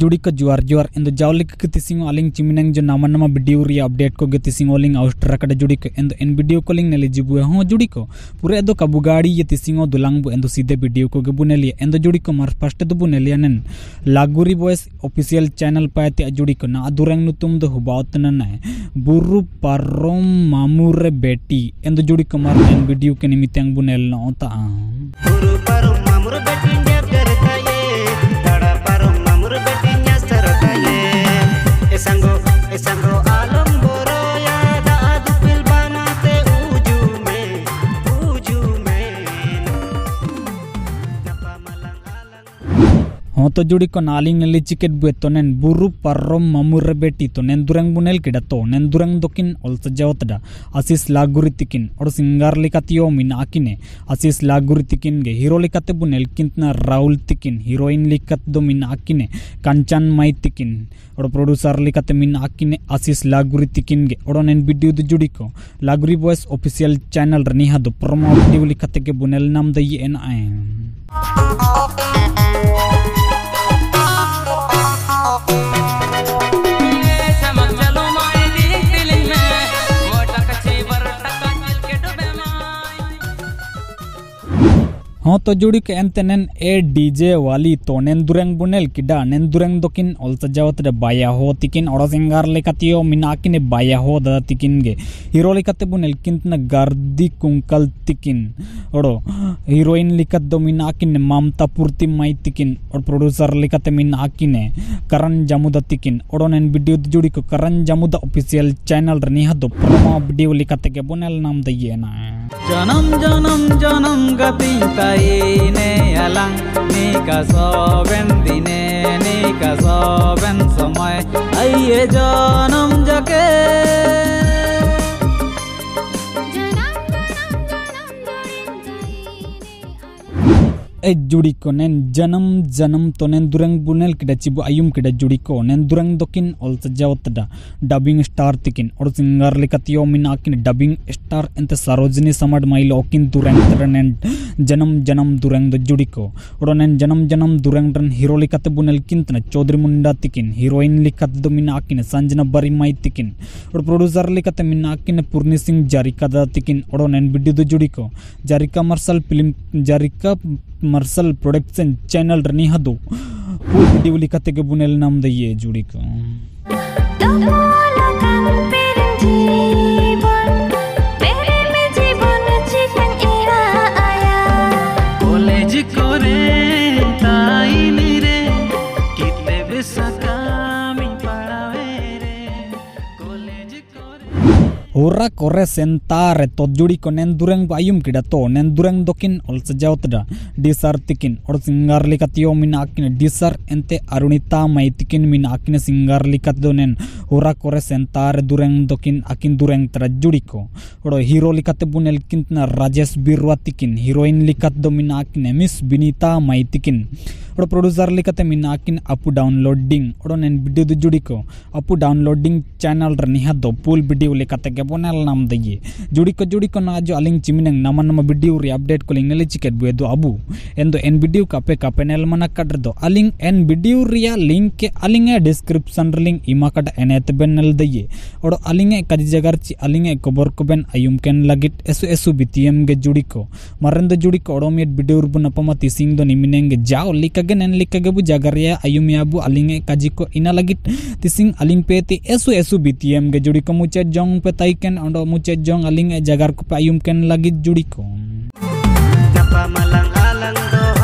जोड़ी को जोहार जोहार इंदो जावली के तीसिंग आलिंग चिमिनंग जो नामा नामा वीडियो रिया अपडेट को तीसिंग आलिंग आउस्ट्रा कट जोड़ी को इंदो इन वीडियो को लिंग नेले जिबुए हों जोड़ी को पूरे इंदो काबुगाड़ी ये तीसिंग दुलांग बो इंदो सीधे वीडियो को गे बुने लिया इंदो जोड़ी को मार फास्ट दो बुने लिया नन लागुरी बॉयस ऑफिशियल चैनल पायते जोड़ी को ना दुरंग नुतुम दो हुबात नन है बुरु पारोम मामूरे बेटी इंदो जोड़ी को मार इन वीडियो के निमित्तंग बुने लना होता बुरु पारोम मामूरे बेटी तो जोड़ी को नाली नली चिकेट बुए तो नैन बुरु पारोम मामूर बेटी तो नैन दुरंग बुनेल केडा तो नैन दुरंग दोकिन अलस जावतडा आशीष लागुरी तिकिन और सिंगार लिकातियो मिना किने आशीष लागुरी तिकिन गे हीरो लिकाते बुनेल कितना राहुल तिकिन हीरोइन लिकात दो मिना किने कांचन माई तिकिन और प्रोड्यूसर लिकाते मिना किने आशीष लागुरी तिकिन गे और नैन वीडियो दो जोड़ी को लागुरी बॉयस ऑफिशियल चैनल रनिहा दो प्रोमो वीडियो लिकाते के बुनेल नाम दई एन आए हाँ तो जोड़ी के एनते नैन ए डीजे वाली तो नैन दुरंग बुनेल किडा नैन दुरंग दोकिन अलस जावत बाया हो तिकिन और सिंगार लेकातियो मिनाकिने बाया हो दादा तिकिन गे हीरो लेकाते बुनेल कितना गार्दी कुंकल तिकिन और हीरोइन लेकात दो मिनाकिने ममता पूर्ति माई तिकिन और प्रोड्यूसर लेकाते मिनाकिने करण जामुदा तिकिन और नैन वीडियो जोड़ी को करण जामुदा ऑफिशियल चैनल रनिहा दो प्रोमो वीडियो लेकाते के बुनेल नाम दइए ना जनम जनम जनम गति ने अलं निका सोबन दिने निका सोबन समय आइए जनम जके ए जुड़ी को नैन जन्म जन्म तो नैन दुरंग बुनेल किडा चिबु आयुम किडा जुड़ी को नैन दुरंग दोकिन अलस जावतडा डबिंग स्टार तिकिन और सिंगर लिकातियो मिनाकिन डबिंग स्टार एंते सरोजनी समाड माइलो ओकिन दुरंग तरनन जन्म जन्म दुरंग दो जुड़ी को और नैन जन्म जन्म दुरंग रन हीरो लिकाते बुनेल किंतना चौधरी मुंडा तिकिन हीरोइन लिकात दो मिनाकिन संजना बरी माई तिकिन और प्रोड्यूसर लिकाते मिनाकिन पूर्णी सिंह जारिका दा तिकिन और नैन वीडियो दो जुड़ी को Jarika Marshal film Jarika Marshal production channel रनी हदो पूरी वीडियो लिखते के बुनेल नाम दिए जुड़ी को होरा कोरे सेंतारे तो जोड़ी को नैन दुरंग बायुम किडा तो नैन दुरंग दोकिन अलस जावतडा डीसर तिकिन और सिंगार लिकातियो मिनाकिने डीसर एंते अरुणिता माई तिकिन मिनाकिने सिंगार लिकात दो नैन होरा कोरे सेंतारे दुरंग दोकिन आकिन दुरंग तरा जोड़ी को और हीरो लिकाते बुनेल किंतना राजेश बिरवा तिकिन हीरोइन लिकात दो मिनाकिने मिस बिनीता माई तिकिन और प्रोड्यूसर लिकाते मिनाकिन अपू डाउनलोडिंग और नैन वीडियो दो जोड़ी को अपू डाउनलोडिंग चैनल रनिहा दो पुल वीडियो लिकाते के बोनल नाम दिए जोड़ी को ना जो आलिंग चिमिनंग नामा नामा वीडियो रे अपडेट को लिंगले चिकेट बुए दो अबू एन दो एन वीडियो कापे कापे नेल मना कट दो आलिंग एन वीडियो रिया लिंक के आलिंग है डिस्क्रिप्शन रे लिंक इमा कट एनेत बेन नल दिए और आलिंग है काजी जगार ची आलिंग है खबर को बेन आयुम केन लागिट एसु एसु बीटीएम गे जोड़ी को मरंद जोड़ी को ओडोमेट वीडियो रबु नपमा तिसिंग दो निमिनेंगे जाओ लिकगे नन लिकगे बु जगरिया आयुम याबु आलिंग है काजी को इना लागिट तिसिंग आलिंग पे ते एसु एसु बीटीएम गे जोड़ी को मुचे जोंग पे ken ondo muche jong aling jagar ko payum ken lagi judi ko napa malang alang do